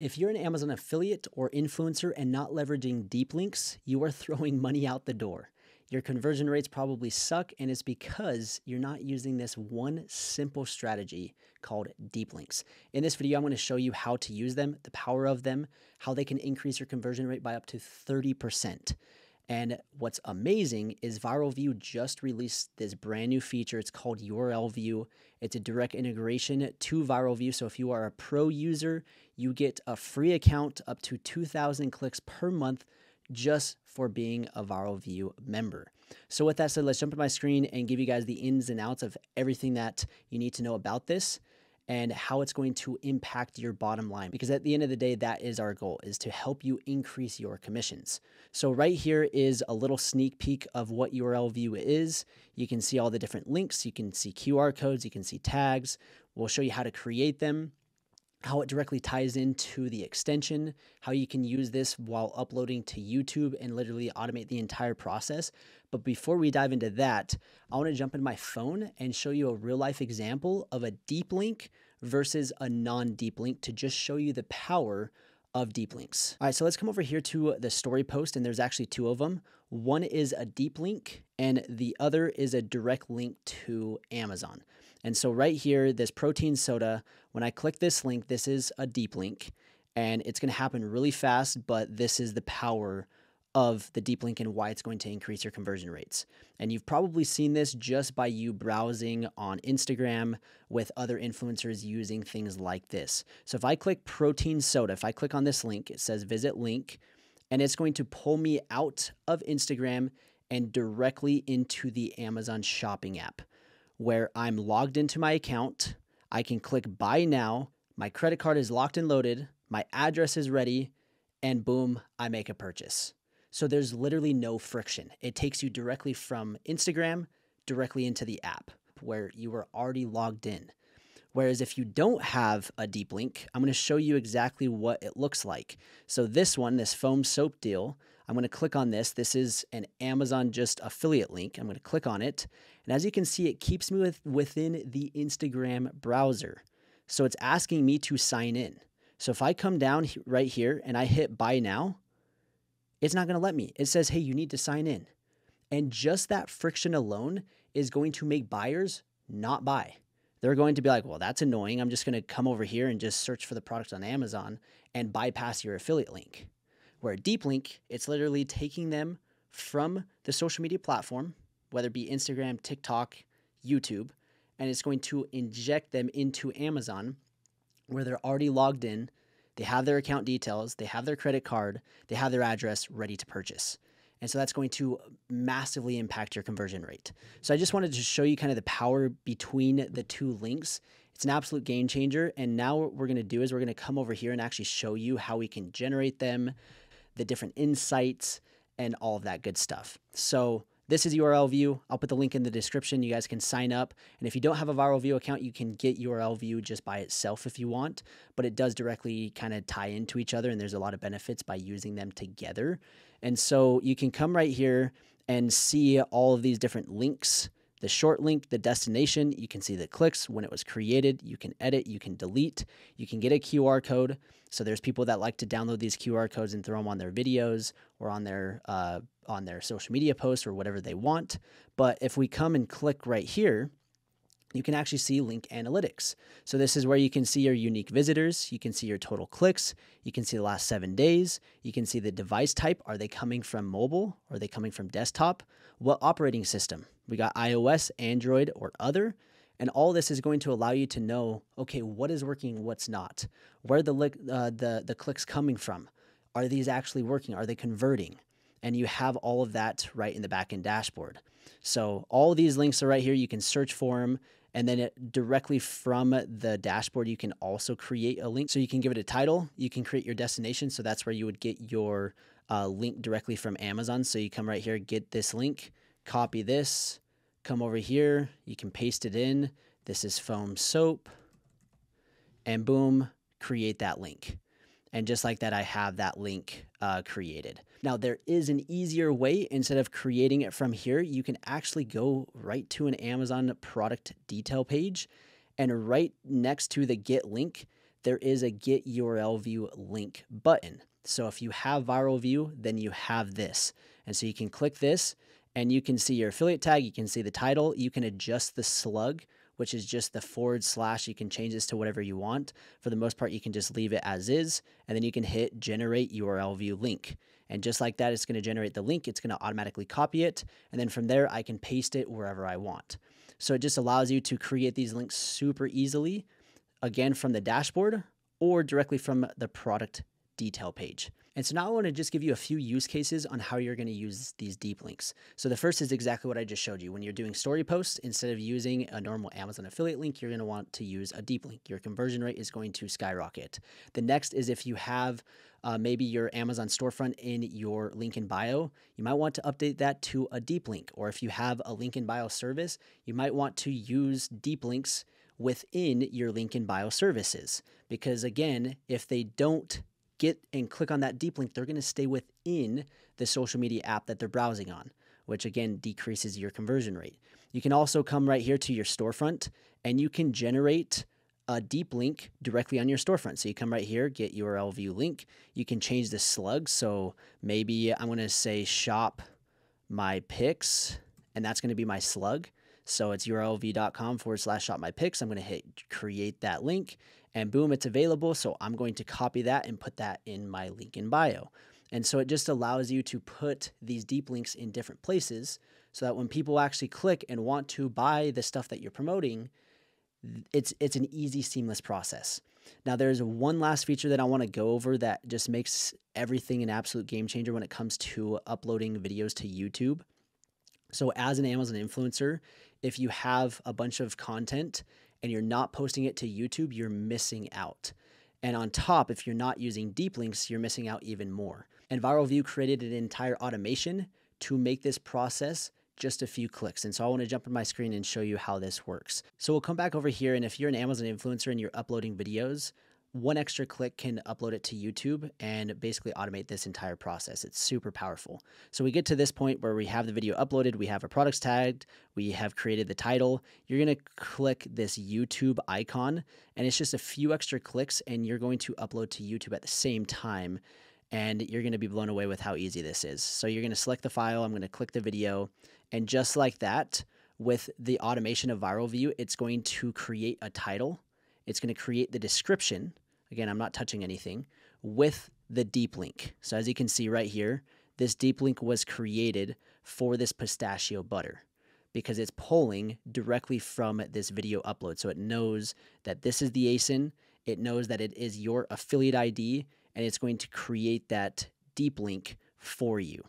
If you're an Amazon affiliate or influencer and not leveraging deep links, you are throwing money out the door. Your conversion rates probably suck, and it's because you're not using this one simple strategy called deep links. In this video, I'm going to show you how to use them, the power of them, how they can increase your conversion rate by up to 30%. And what's amazing is ViralVue just released this brand new feature. It's called URLVue. It's a direct integration to ViralVue. So if you are a pro user, you get a free account up to 2,000 clicks per month just for being a ViralVue member. So with that said, let's jump to my screen and give you guys the ins and outs of everything that you need to know about this and how it's going to impact your bottom line. Because at the end of the day, that is our goal, is to help you increase your commissions. So right here is a little sneak peek of what URLVue is. You can see all the different links. You can see QR codes. You can see tags. We'll show you how to create them, how it directly ties into the extension, how you can use this while uploading to YouTube and literally automate the entire process. But before we dive into that, I want to jump in my phone and show you a real life example of a deep link versus a non-deep link to just show you the power of deep links. All right, so let's come over here to the story post, and there's actually two of them. One is a deep link and the other is a direct link to Amazon. And so right here, this protein soda, when I click this link, this is a deep link and it's going to happen really fast, but this is the power of the deep link and why it's going to increase your conversion rates. And you've probably seen this just by you browsing on Instagram with other influencers using things like this. So if I click protein soda, if I click on this link, it says visit link, and it's going to pull me out of Instagram and directly into the Amazon shopping app, where I'm logged into my account. I can click buy now. My credit card is locked and loaded. My address is ready, and boom, I make a purchase. So there's literally no friction. It takes you directly from Instagram directly into the app where you were already logged in. Whereas if you don't have a deep link, I'm going to show you exactly what it looks like. So this one, this foam soap deal, I'm going to click on this. This is an Amazon just affiliate link. I'm going to click on it. And as you can see, it keeps me within the Instagram browser. So it's asking me to sign in. So if I come down right here and I hit buy now, it's not going to let me. It says, hey, you need to sign in. And just that friction alone is going to make buyers not buy. They're going to be like, well, that's annoying. I'm just going to come over here and just search for the product on Amazon and bypass your affiliate link. Where a deep link, it's literally taking them from the social media platform, whether it be Instagram, TikTok, YouTube, and it's going to inject them into Amazon where they're already logged in. They have their account details, they have their credit card, they have their address ready to purchase. And so that's going to massively impact your conversion rate. So I just wanted to show you kind of the power between the two links. It's an absolute game changer. And now what we're going to do is we're going to come over here and actually show you how we can generate them, the different insights, and all of that good stuff. So this is URLVue. I'll put the link in the description. You guys can sign up. And if you don't have a ViralVue account, you can get URLVue just by itself if you want, but it does directly kind of tie into each other. And there's a lot of benefits by using them together. And so you can come right here and see all of these different links, the short link, the destination. You can see the clicks, when it was created. You can edit, you can delete, you can get a QR code. So there's people that like to download these QR codes and throw them on their videos or on their social media posts or whatever they want. But if we come and click right here, you can actually see link analytics. So this is where you can see your unique visitors. You can see your total clicks. You can see the last 7 days. You can see the device type. Are they coming from mobile? Are they coming from desktop? What operating system? We got iOS, Android, or other. And all this is going to allow you to know, okay, what is working, what's not? Where are the clicks coming from? Are these actually working? Are they converting? And you have all of that right in the backend dashboard. So all these links are right here. You can search for them. And then directly from the dashboard, you can also create a link. So you can give it a title. You can create your destination. So that's where you would get your link directly from Amazon. So you come right here, get this link, copy this, come over here. You can paste it in. This is foam soap. And boom, create that link. And just like that, I have that link created. Now, there is an easier way. Instead of creating it from here, you can actually go right to an Amazon product detail page. And right next to the Get link, there is a Get URLVue link button. So if you have ViralVue, then you have this. And so you can click this and you can see your affiliate tag, you can see the title, you can adjust the slug, which is just the /. You can change this to whatever you want. For the most part, you can just leave it as is, and then you can hit generate URLVue link. And just like that, it's gonna generate the link, it's gonna automatically copy it. And then from there, I can paste it wherever I want. So it just allows you to create these links super easily, again, from the dashboard or directly from the product detail page. And so now I want to just give you a few use cases on how you're going to use these deep links. So the first is exactly what I just showed you. When you're doing story posts, instead of using a normal Amazon affiliate link, you're going to want to use a deep link. Your conversion rate is going to skyrocket. The next is if you have maybe your Amazon storefront in your link in bio, you might want to update that to a deep link. Or if you have a link in bio service, you might want to use deep links within your link in bio services. Because again, if they don't get and click on that deep link, they're going to stay within the social media app that they're browsing on, which again decreases your conversion rate. You can also come right here to your storefront and you can generate a deep link directly on your storefront. So you come right here, get URLVue link. You can change the slug. So maybe I'm going to say shop my picks, and that's going to be my slug. So it's urlv.com/shopmypics. I'm going to hit create that link and boom, it's available. So I'm going to copy that and put that in my link in bio. And so it just allows you to put these deep links in different places so that when people actually click and want to buy the stuff that you're promoting, it's an easy, seamless process. Now there's one last feature that I want to go over that just makes everything an absolute game changer when it comes to uploading videos to YouTube. So as an Amazon influencer, if you have a bunch of content and you're not posting it to YouTube, you're missing out. And on top, if you're not using deep links, you're missing out even more. And ViralVue created an entire automation to make this process just a few clicks. And so I want to jump on my screen and show you how this works. So we'll come back over here, and if you're an Amazon influencer and you're uploading videos, one extra click can upload it to YouTube and basically automate this entire process. It's super powerful. So we get to this point where we have the video uploaded, we have our products tagged, we have created the title. You're going to click this YouTube icon, and it's just a few extra clicks and you're going to upload to YouTube at the same time. And you're going to be blown away with how easy this is. So you're going to select the file. I'm going to click the video. And just like that, with the automation of ViralVue, it's going to create a title. It's going to create the description. Again, I'm not touching anything with the deep link. So as you can see right here, this deep link was created for this pistachio butter because it's pulling directly from this video upload. So it knows that this is the ASIN. It knows that it is your affiliate ID, and it's going to create that deep link for you.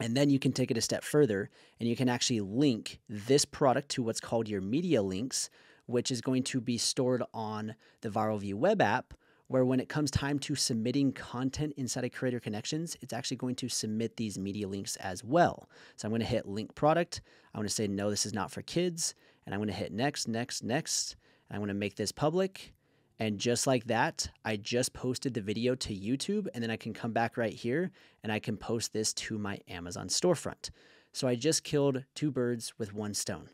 And then you can take it a step further and you can actually link this product to what's called your media links, which is going to be stored on the ViralVue web app, where when it comes time to submitting content inside of Creator Connections, it's actually going to submit these media links as well. So I'm going to hit link product. I'm going to say, no, this is not for kids. And I'm going to hit next, next, next. And I'm going to make this public. And just like that, I just posted the video to YouTube, and then I can come back right here and I can post this to my Amazon storefront. So I just killed two birds with one stone.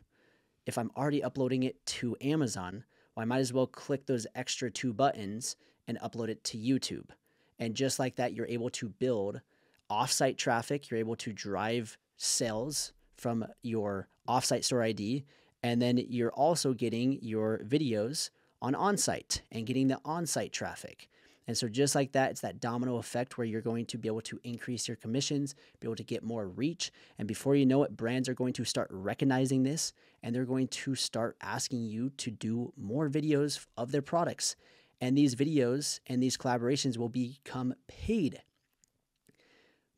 If I'm already uploading it to Amazon, well, I might as well click those extra two buttons and upload it to YouTube. And just like that, you're able to build offsite traffic. You're able to drive sales from your offsite store ID. And then you're also getting your videos on onsite and getting the onsite traffic. And so just like that, it's that domino effect where you're going to be able to increase your commissions, be able to get more reach. And before you know it, brands are going to start recognizing this, and they're going to start asking you to do more videos of their products. And these videos and these collaborations will become paid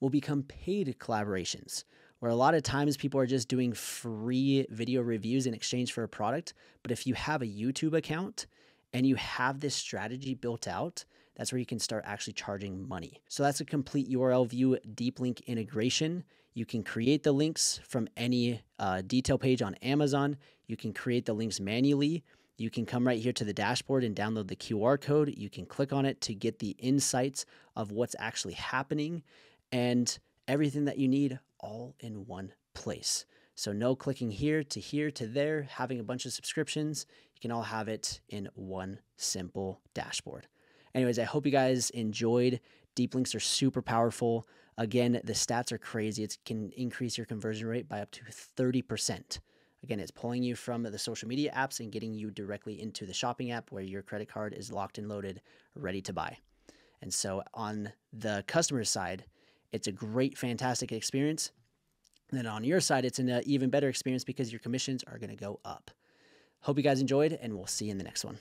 collaborations, where a lot of times people are just doing free video reviews in exchange for a product. But if you have a YouTube account and you have this strategy built out, that's where you can start actually charging money. So that's a complete URLVue deep link integration. You can create the links from any detail page on Amazon. You can create the links manually. You can come right here to the dashboard and download the QR code. You can click on it to get the insights of what's actually happening and everything that you need all in one place. So no clicking here to there, having a bunch of subscriptions. you can all have it in one simple dashboard. Anyways, I hope you guys enjoyed. Deep links are super powerful. Again, the stats are crazy. It can increase your conversion rate by up to 30%. Again, it's pulling you from the social media apps and getting you directly into the shopping app where your credit card is locked and loaded, ready to buy. And so on the customer side, it's a great, fantastic experience. And then on your side, it's an even better experience because your commissions are going to go up. Hope you guys enjoyed, and we'll see you in the next one.